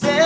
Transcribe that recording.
Instead